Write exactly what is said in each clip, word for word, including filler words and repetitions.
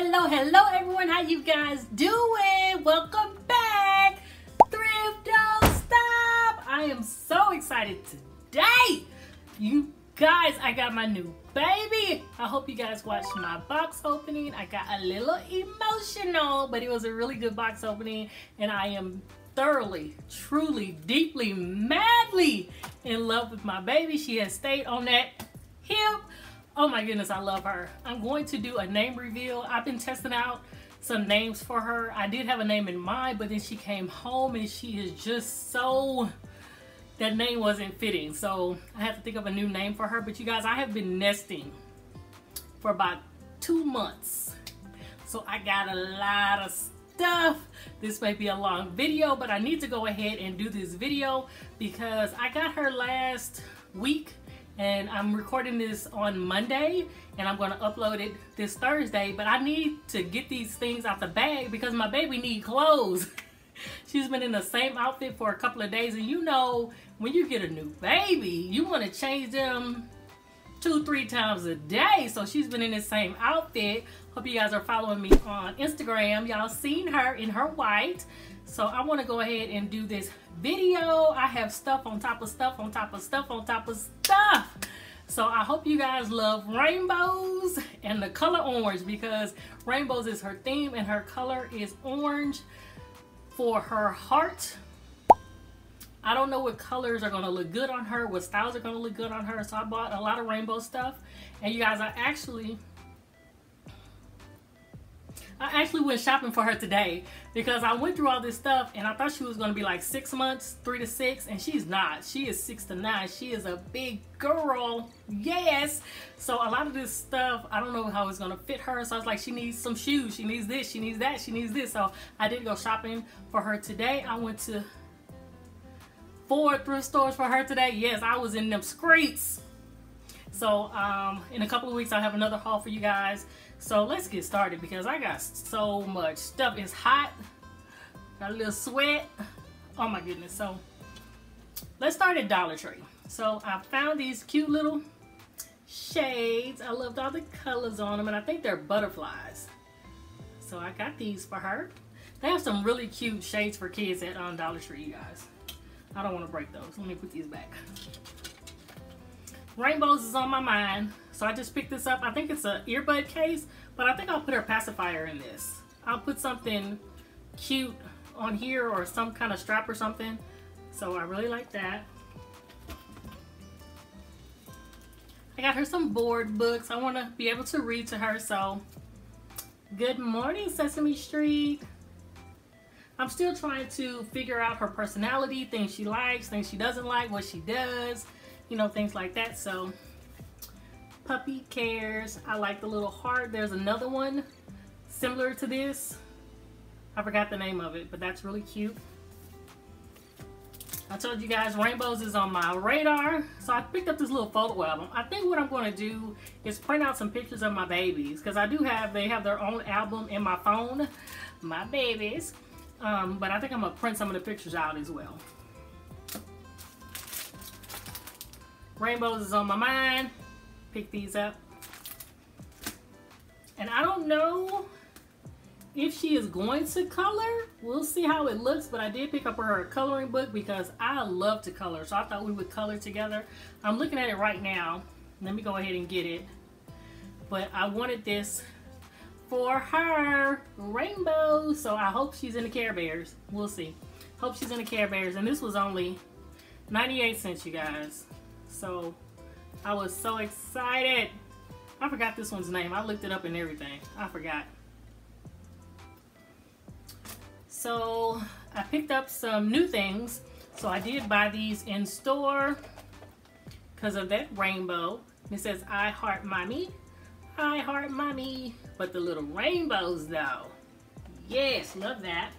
hello, hello everyone. How you guys doing? Welcome back. Thrift Don't Stop. I am so excited today. You guys, I got my new baby. I hope you guys watched my box opening. I got a little emotional, but it was a really good box opening, and I am thoroughly, truly, deeply, madly in love with my baby. She has stayed on that hip. Oh my goodness, I love her. I'm going to do a name reveal. I've been testing out some names for her. I did have a name in mind, but then she came home and she is just so, that name wasn't fitting. So I have to think of a new name for her. But you guys, I have been nesting for about two months. So I got a lot of stuff. This may be a long video, but I need to go ahead and do this video because I got her last week. And I'm recording this on Monday, and I'm going to upload it this Thursday. But I need to get these things out the bag because my baby needs clothes. She's been in the same outfit for a couple of days. And you know, when you get a new baby, you want to change them two, three times a day. So she's been in the same outfit. Hope you guys are following me on Instagram. Y'all seen her in her white. So I want to go ahead and do this video. I have stuff on top of stuff on top of stuff on top of stuff. So I hope you guys love rainbows and the color orange, because rainbows is her theme and her color is orange for her heart. I don't know what colors are going to look good on her, what styles are going to look good on her. So I bought a lot of rainbow stuff, and you guys, I actually I actually went shopping for her today because I went through all this stuff and I thought she was going to be like six months, three to six, and she's not. She is six to nine. She is a big girl. Yes. So a lot of this stuff, I don't know how it's going to fit her. So I was like, she needs some shoes. She needs this. She needs that. She needs this. So I did go shopping for her today. I went to four thrift stores for her today. Yes, I was in them streets. So um, in a couple of weeks, I'll have another haul for you guys. So let's get started because I got so much stuff. It's hot, got a little sweat. Oh my goodness. So let's start at Dollar Tree. So I found these cute little shades. I loved all the colors on them, and I think they're butterflies. So I got these for her. They have some really cute shades for kids at um, Dollar Tree, you guys. I don't want to break those. Let me put these back. Rainbows is on my mind, so I just picked this up. I think it's an earbud case, but I think I'll put her pacifier in this. I'll put something cute on here or some kind of strap or something. So I really like that. I got her some board books. I want to be able to read to her, so good morning, Sesame Street. I'm still trying to figure out her personality, things she likes, things she doesn't like, what she does. You know, things like that. So Puppy Cares. I like the little heart. There's another one similar to this. I forgot the name of it, but that's really cute. I told you guys rainbows is on my radar. So I picked up this little photo album. I think what I'm going to do is print out some pictures of my babies, because I do have, they have their own album in my phone, my babies. Um, but I think I'm going to print some of the pictures out as well. Rainbows is on my mind. Pick these up. And I don't know if she is going to color. We'll see how it looks, but I did pick up her coloring book because I love to color. So I thought we would color together. I'm looking at it right now. Let me go ahead and get it. But I wanted this for her rainbow. So I hope she's in the Care Bears. We'll see. Hope she's in the Care Bears. And this was only ninety-eight cents, you guys. So I was so excited. I forgot this one's name. I looked it up and everything. I forgot. So I picked up some new things. So I did buy these in store because of that rainbow. It says I heart mommy. I heart mommy. But the little rainbows though. Yes, love that.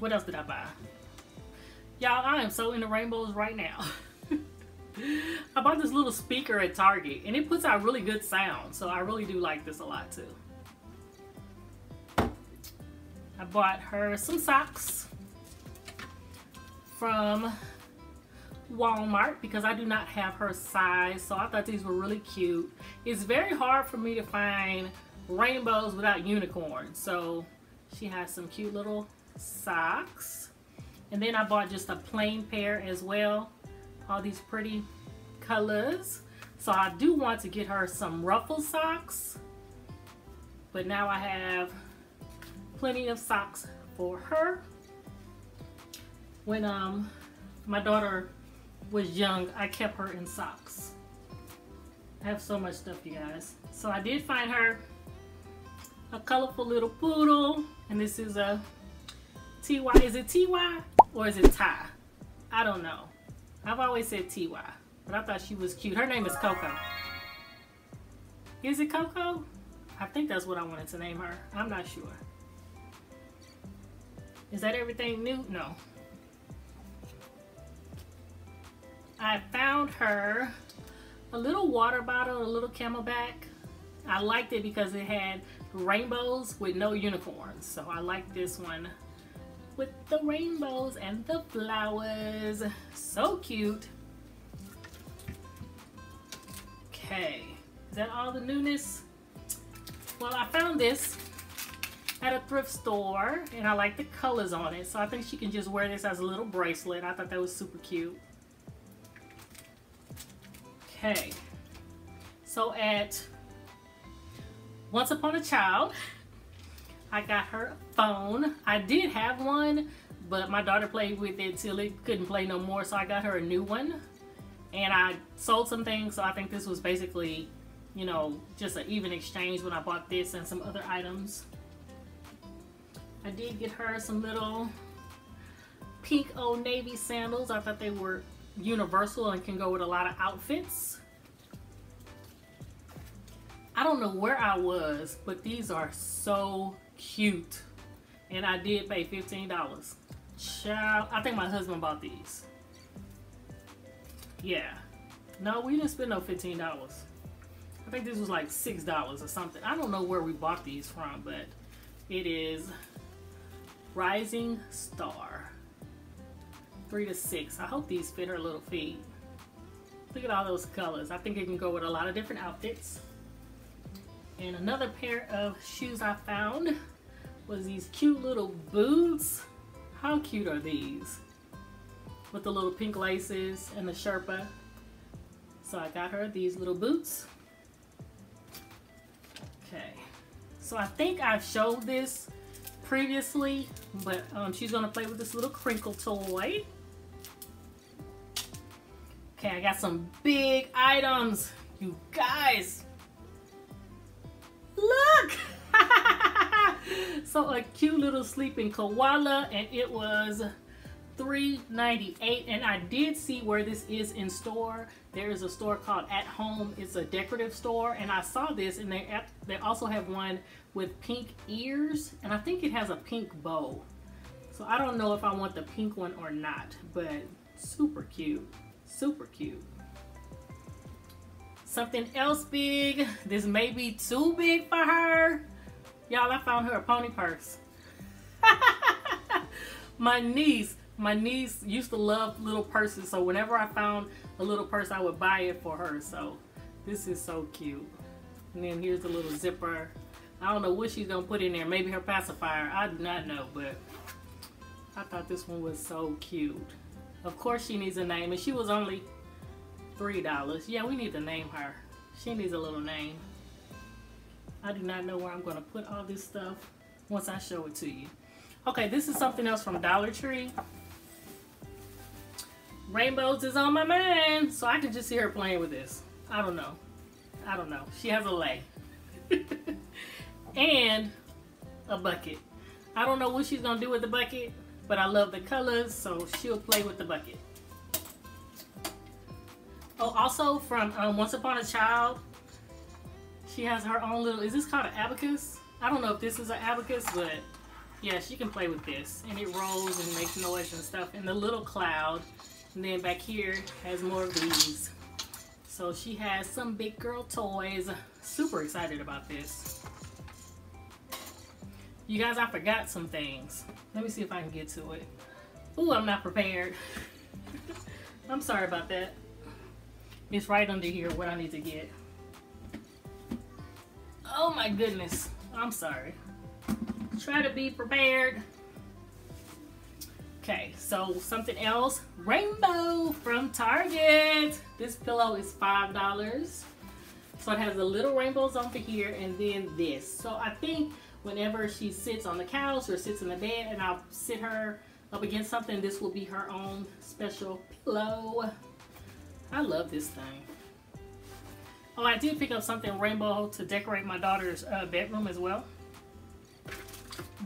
What else did I buy? Y'all, I am so into rainbows right now. I bought this little speaker at Target, and it puts out really good sound, so I really do like this a lot too. I bought her some socks from Walmart because I do not have her size, so I thought these were really cute. It's very hard for me to find rainbows without unicorns. So she has some cute little socks. And then I bought just a plain pair as well. All these pretty colors. So I do want to get her some ruffle socks. But now I have plenty of socks for her. When um, my daughter was young, I kept her in socks. I have so much stuff, you guys. So I did find her a colorful little poodle. And this is a T Y. Is it T Y or is it Ty? I don't know. I've always said T Y. But I thought she was cute. Her name is Coco. Is it Coco? I think that's what I wanted to name her. I'm not sure. Is that everything new? No. I found her a little water bottle, a little Camelback. I liked it because it had rainbows with no unicorns. So I like this one with the rainbows and the flowers. So cute. Okay. Is that all the newness? Well, I found this at a thrift store and I like the colors on it. So I think she can just wear this as a little bracelet. I thought that was super cute. Okay. So at Once Upon a Child, I got her a phone. I did have one, but my daughter played with it till it couldn't play no more. So I got her a new one and I sold some things. So I think this was basically, you know, just an even exchange when I bought this and some other items. I did get her some little pink Old Navy sandals. I thought they were universal and can go with a lot of outfits. I don't know where I was, but these are so cute. And I did pay fifteen dollars. Child, I think my husband bought these. Yeah. No, we didn't spend no fifteen dollars. I think this was like six dollars or something. I don't know where we bought these from, but it is Rising Star. Three to six. I hope these fit her little feet. Look at all those colors. I think it can go with a lot of different outfits. And another pair of shoes I found was these cute little boots. How cute are these? With the little pink laces and the Sherpa. So I got her these little boots. Okay, so I think I've showed this previously, but um, she's gonna play with this little crinkle toy. Okay, I got some big items, you guys. Look! So a cute little sleeping koala, and it was three ninety-eight, and I did see where this is in store. There is a store called At Home. It's a decorative store, and I saw this, and they they also have one with pink ears, and I think it has a pink bow. So I don't know if I want the pink one or not, but super cute, super cute. Something else big. This may be too big for her. Y'all, I found her a pony purse. My niece. My niece used to love little purses, so whenever I found a little purse, I would buy it for her. So this is so cute. And then here's the little zipper. I don't know what she's gonna put in there. Maybe her pacifier. I do not know, but I thought this one was so cute. Of course she needs a name, and she was only three dollars. Yeah, we need to name her. She needs a little name. I do not know where I'm gonna put all this stuff once I show it to you. Okay, this is something else from Dollar Tree. Rainbows is on my mind, so I can just see her playing with this. I don't know. I don't know. She has a lei. And a bucket. I don't know what she's going to do with the bucket, but I love the colors, so she'll play with the bucket. Oh, also from um, Once Upon a Child, she has her own little, is this called an abacus? I don't know if this is an abacus, but yeah, she can play with this. And it rolls and makes noise and stuff. And the little cloud. And then back here has more of these. So she has some big girl toys. Super excited about this. You guys, I forgot some things. Let me see if I can get to it. Ooh, I'm not prepared. I'm sorry about that. It's right under here what I need to get. Oh my goodness, I'm sorry. Try to be prepared. Okay, so something else, Rainbow from Target. This pillow is five dollars. So it has the little rainbows on for here and then this. So I think whenever she sits on the couch or sits in the bed and I'll sit her up against something, this will be her own special pillow. I love this thing. Oh, I did pick up something rainbow to decorate my daughter's uh, bedroom as well.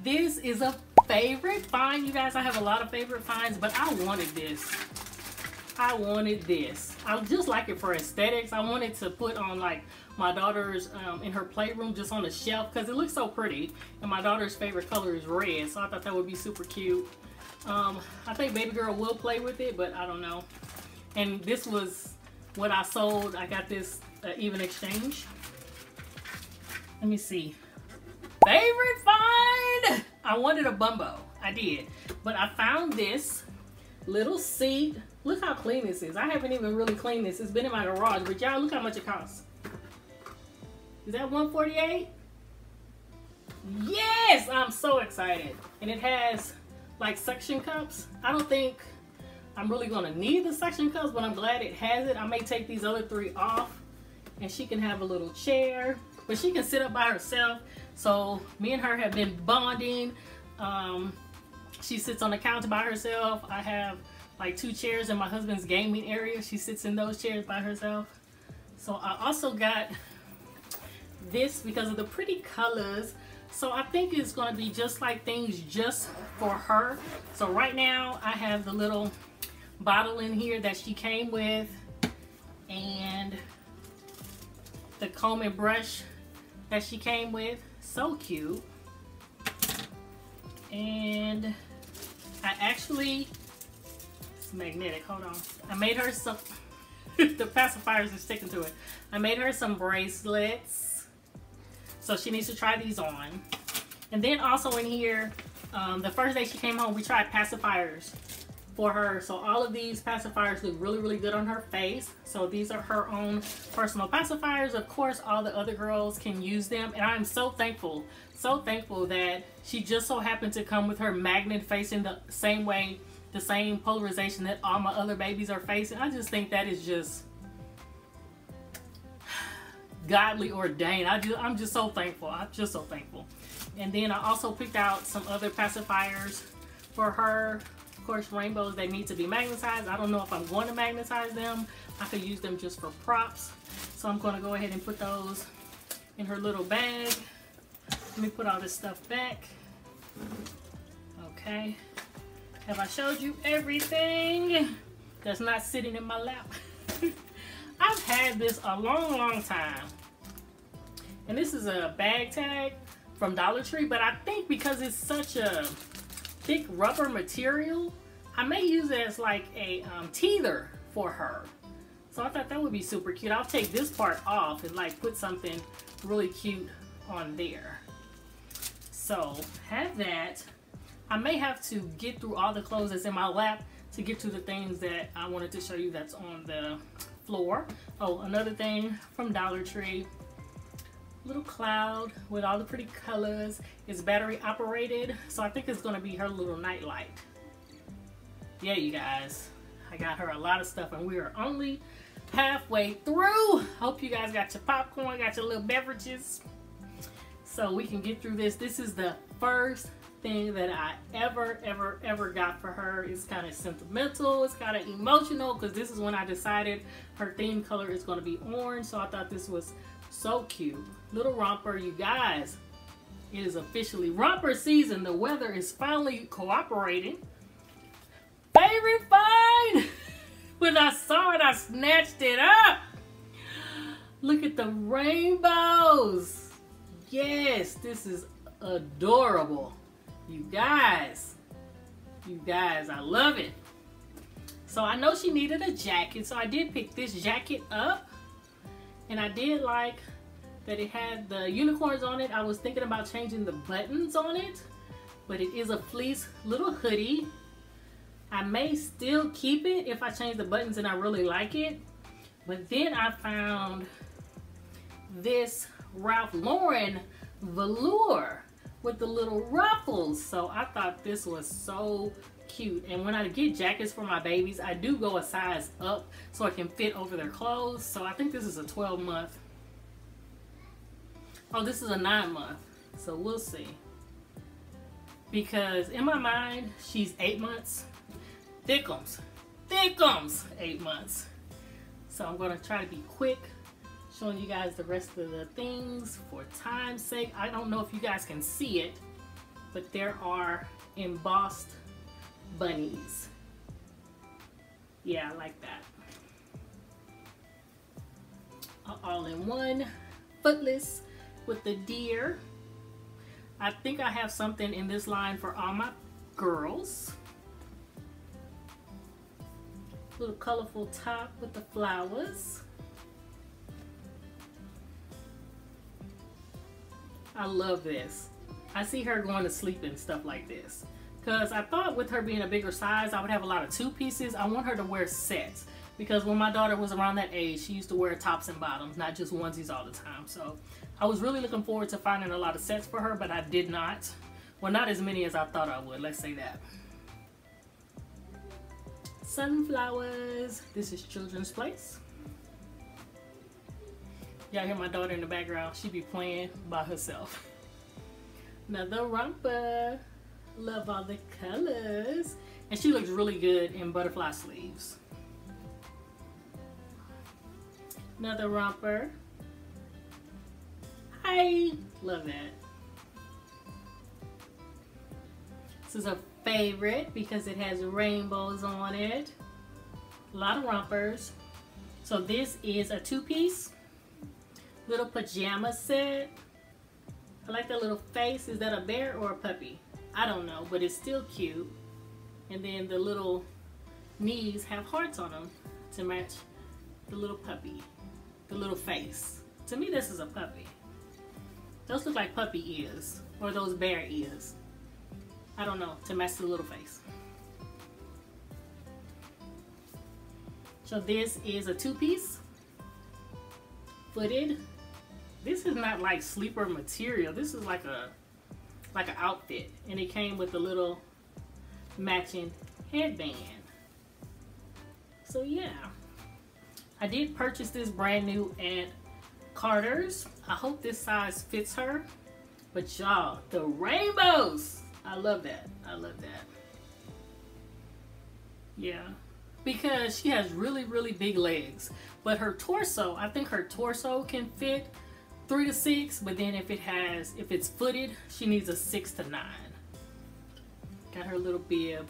This is a favorite find, you guys. I have a lot of favorite finds, but I wanted this. I wanted this. I just like it for aesthetics. I wanted to put on like my daughter's um, in her playroom, just on a shelf, because it looks so pretty. And my daughter's favorite color is red, so I thought that would be super cute. Um, I think baby girl will play with it, but I don't know. And this was what I sold. I got this uh, even exchange. Let me see. Favorite find! I wanted a bumbo. I did. But I found this little seat. Look how clean this is. I haven't even really cleaned this. It's been in my garage, but y'all look how much it costs. Is that one forty-eight? Yes! I'm so excited. And it has like suction cups. I don't think I'm really gonna need the suction cups, but I'm glad it has it. I may take these other three off and she can have a little chair, but she can sit up by herself. So me and her have been bonding. Um, she sits on the couch by herself. I have like two chairs in my husband's gaming area. She sits in those chairs by herself. So I also got this because of the pretty colors. So I think it's gonna be just like things just for her. So right now I have the little bottle in here that she came with and the comb and brush that she came with. So cute. And I actually, it's magnetic, hold on. I made her some, the pacifiers are sticking to it. I made her some bracelets. So she needs to try these on. And then also in here, um, the first day she came home, we tried pacifiers for her. So all of these pacifiers look really, really good on her face. So these are her own personal pacifiers. Of course, all the other girls can use them. And I'm so thankful, so thankful that she just so happened to come with her magnet facing the same way, the same polarization that all my other babies are facing. I just think that is just godly ordained. I just, I'm just so thankful. I'm just so thankful. And then I also picked out some other pacifiers for her. Of course, rainbows, they need to be magnetized. I don't know if I'm going to magnetize them. I could use them just for props. So I'm going to go ahead and put those in her little bag. Let me put all this stuff back. Okay. Have I showed you everything that's not sitting in my lap? I've had this a long, long time. And this is a bag tag from Dollar Tree, but I think because it's such a thick rubber material, I may use it as like a um, teether for her. So I thought that would be super cute. I'll take this part off and like put something really cute on there. So have that. I may have to get through all the clothes that's in my lap to get to the things that I wanted to show you that's on the floor. Oh, another thing from Dollar Tree, little cloud with all the pretty colors. It's battery operated, so I think it's gonna be her little nightlight. Yeah, you guys, I got her a lot of stuff and we are only halfway through. Hope you guys got your popcorn, got your little beverages, so we can get through this. This is the first thing that I ever, ever, ever got for her. It's kind of sentimental, it's kind of emotional, because this is when I decided her theme color is gonna be orange, so I thought this was so cute. Little romper, you guys. It is officially romper season. The weather is finally cooperating. Favorite find! When I saw it, I snatched it up. Look at the rainbows. Yes, this is adorable. You guys, you guys, I love it. So I know she needed a jacket, so I did pick this jacket up. And I did like that it had the unicorns on it. I was thinking about changing the buttons on it, but it is a fleece little hoodie. I may still keep it if I change the buttons and I really like it. But then I found this Ralph Lauren velour with the little ruffles. So I thought this was so cute. And when I get jackets for my babies, I do go a size up so I can fit over their clothes. So I think this is a twelve month. Oh, this is a nine month. So we'll see. Because in my mind, she's eight months. Thickums. Thickums. Eight months. So I'm going to try to be quick showing you guys the rest of the things for time's sake. I don't know if you guys can see it, but there are embossed bunnies. Yeah, I like that. All in one, footless with the deer. I think I have something in this line for all my girls. Little colorful top with the flowers. I love this. I see her going to sleep and stuff like this. Because I thought with her being a bigger size, I would have a lot of two pieces. I want her to wear sets. Because when my daughter was around that age, she used to wear tops and bottoms, not just onesies all the time. So I was really looking forward to finding a lot of sets for her, but I did not. Well, not as many as I thought I would, let's say that. Sunflowers. This is Children's Place. Y'all hear my daughter in the background. She be playing by herself. Another romper. Love all the colors. And she looks really good in butterfly sleeves. Another romper. Hi. Love that. This is a favorite because it has rainbows on it. A lot of rompers. So this is a two-piece. Little pajama set. I like that little face. Is that a bear or a puppy? I don't know, but it's still cute. And then the little knees have hearts on them to match the little puppy, the little face. To me, this is a puppy. Those look like puppy ears or those bear ears. I don't know, to match the little face. So this is a two-piece, footed. This is not like sleeper material. This is like a like an outfit, and it came with a little matching headband. So yeah, I did purchase this brand new at Carter's. I hope this size fits her. But y'all, the rainbows, I love that. I love that. Yeah, because she has really really big legs, but her torso, I think her torso can fit three to six, but then if it has if it's footed, she needs a six to nine. Got her little bib.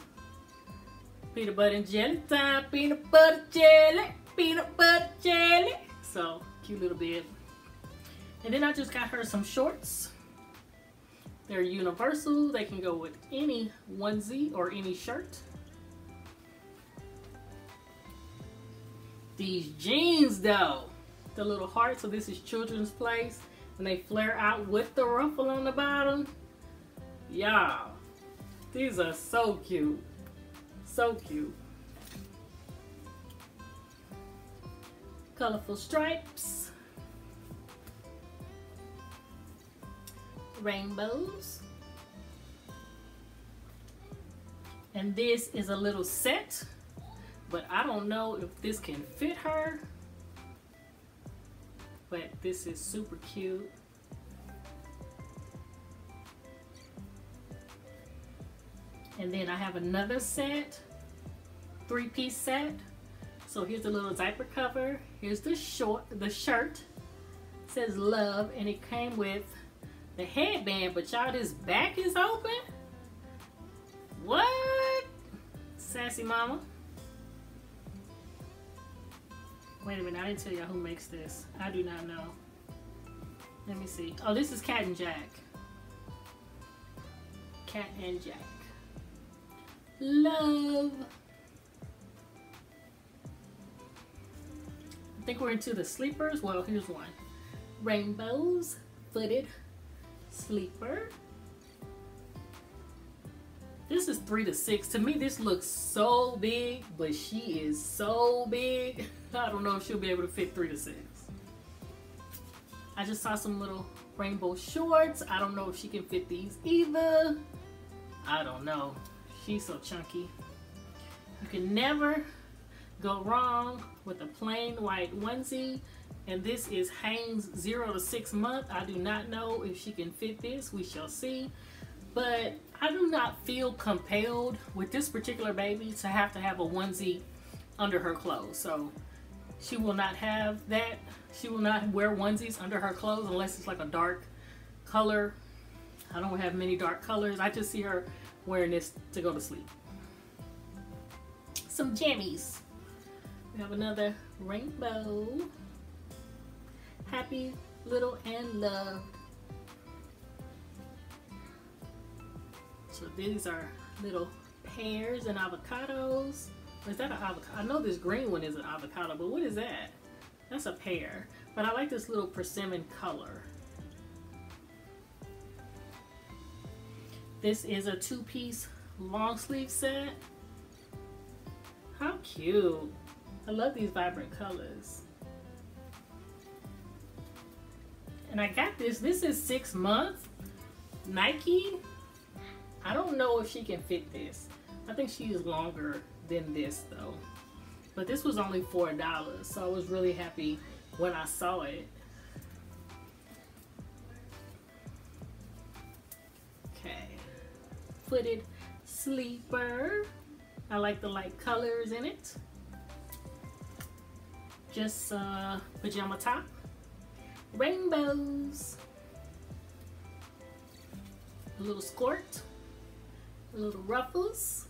Peanut butter and jelly time. Peanut butter jelly, peanut butter jelly. So cute little bib. And then I just got her some shorts. They're universal. They can go with any onesie or any shirt. These jeans though, the little heart. So this is Children's Place, and they flare out with the ruffle on the bottom. Y'all, these are so cute, so cute. Colorful stripes, rainbows. And this is a little set, but I don't know if this can fit her. But this is super cute. And then I have another set, three-piece set. So here's the little diaper cover. Here's the short, the shirt. It says love, and it came with the headband. But y'all, this back is open. What? Sassy mama. Wait a minute, I didn't tell y'all who makes this. I do not know. Let me see. Oh, this is Cat and Jack. Cat and Jack. Love. I think we're into the sleepers. Well, here's one. Rainbows, footed, sleeper. This is three to six. To me, this looks so big, but she is so big. I don't know if she'll be able to fit three to six. I just saw some little rainbow shorts. I don't know if she can fit these either. I don't know. She's so chunky. You can never go wrong with a plain white onesie. And this is Hanes zero to six month. I do not know if she can fit this. We shall see. But I do not feel compelled with this particular baby to have to have a onesie under her clothes. So she will not have that. She will not wear onesies under her clothes unless it's like a dark color. I don't have many dark colors. I just see her wearing this to go to sleep. Some jammies. We have another rainbow. Happy, little, and loved. So these are little pears and avocados. Is that an avocado? I know this green one is an avocado, but what is that? That's a pear. But I like this little persimmon color. This is a two-piece long sleeve set. How cute. I love these vibrant colors. And I got this. This is six months. Nike. I don't know if she can fit this. I think she is longer than this though. But this was only four dollars. So I was really happy when I saw it. Okay. Footed sleeper. I like the light colors in it. Just uh, pajama top. Rainbows, a little skirt, a little ruffles,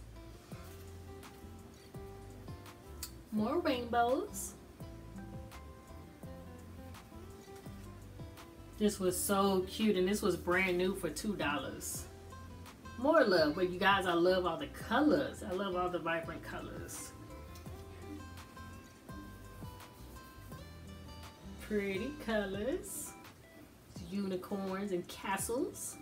more rainbows. This was so cute, and this was brand new for two dollars. More love, but you guys, I love all the colors. I love all the vibrant colors. Pretty colors, unicorns and castles.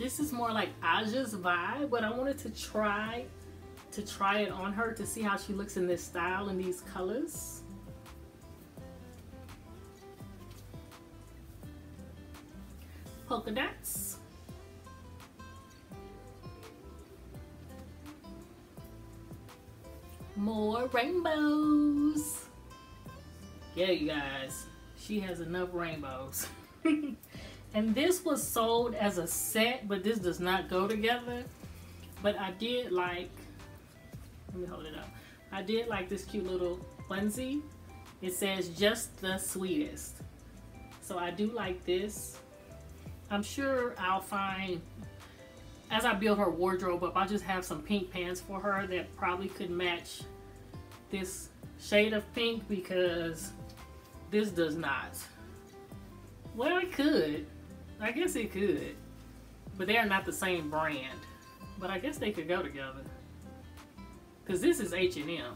This is more like Asha's vibe, but I wanted to try to try it on her to see how she looks in this style and these colors. Polka dots. More rainbows. Yeah, you guys, she has enough rainbows. And this was sold as a set, but this does not go together. But I did like, let me hold it up. I did like this cute little onesie. It says just the sweetest. So I do like this. I'm sure I'll find, as I build her wardrobe up, I'll just have some pink pants for her that probably could match this shade of pink, because this does not. Well, it could. I guess it could. But they are not the same brand. But I guess they could go together. Because this is H and M.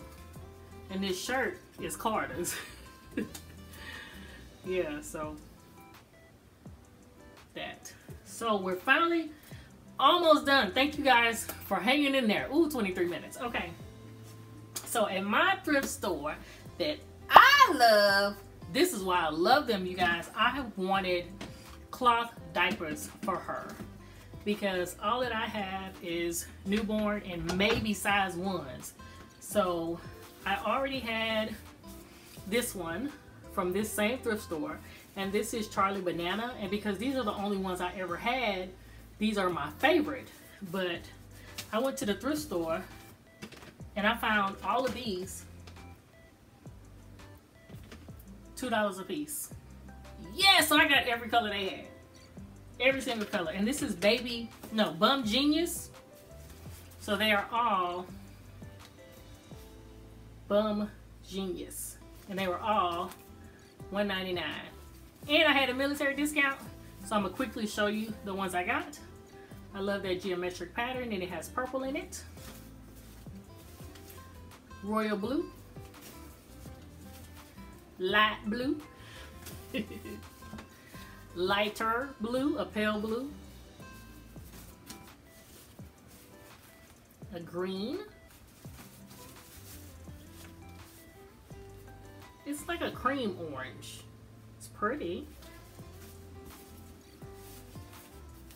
And this shirt is Carter's. Yeah, so that. So we're finally almost done. Thank you guys for hanging in there. Ooh, twenty-three minutes. Okay. So at my thrift store that I love, this is why I love them, you guys. I wanted cloth diapers for her because all that I have is newborn and maybe size ones. So I already had this one from this same thrift store, and this is Charlie Banana. And because these are the only ones I ever had, these are my favorite. But I went to the thrift store and I found all of these two dollars a piece. Yeah, so I got every color they had. Every single color. And this is Baby, no, Bum Genius. So they are all Bum Genius. And they were all one ninety-nine. And I had a military discount. So I'm gonna quickly show you the ones I got. I love that geometric pattern, and it has purple in it. Royal blue. Light blue. Lighter blue, a pale blue. A green. It's like a cream orange. It's pretty.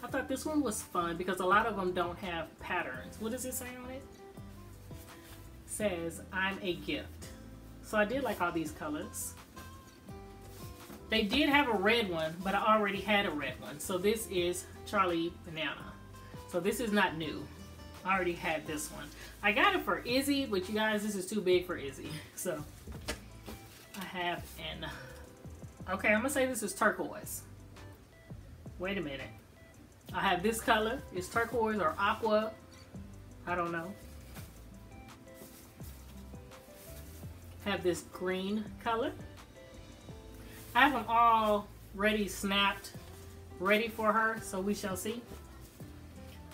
I thought this one was fun because a lot of them don't have patterns. What does it say on it? It says, I'm a gift. So I did like all these colors. They did have a red one, but I already had a red one. So this is Charlie Banana. So this is not new. I already had this one. I got it for Izzy, but you guys, this is too big for Izzy. So I have an... Okay, I'm going to say this is turquoise. Wait a minute. I have this color. It's turquoise or aqua. I don't know. I have this green color. I have them all ready snapped, ready for her, so we shall see.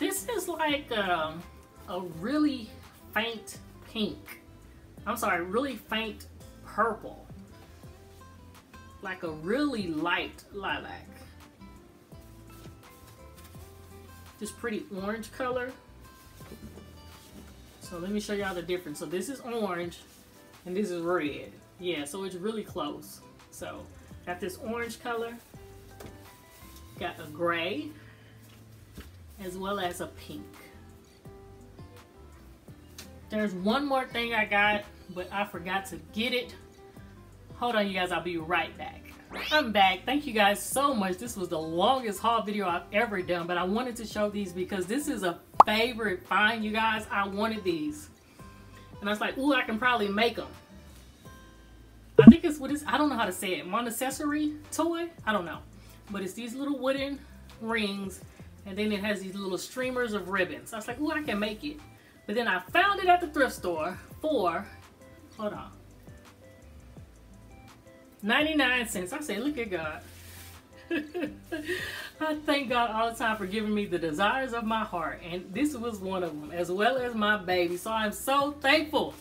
This is like um, a really faint pink. I'm sorry, really faint purple. Like a really light lilac. This pretty orange color. So let me show y'all the difference. So this is orange and this is red. Yeah, so it's really close. So got this orange color, got a gray, as well as a pink. There's one more thing I got, but I forgot to get it. Hold on, you guys, I'll be right back. I'm back. Thank you guys so much. This was the longest haul video I've ever done, but I wanted to show these because this is a favorite find, you guys. I wanted these. And I was like, ooh, I can probably make them. I think it's what is, I don't know how to say it. Montessori toy? I don't know. But it's these little wooden rings. And then it has these little streamers of ribbons. So I was like, ooh, I can make it. But then I found it at the thrift store for, hold on, ninety-nine cents. I said, look at God. I thank God all the time for giving me the desires of my heart. And this was one of them, as well as my baby. So I'm so thankful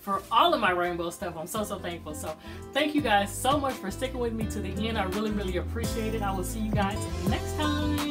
for all of my rainbow stuff. I'm so, so thankful. So thank you guys so much for sticking with me to the end. I really, really appreciate it. I will see you guys next time.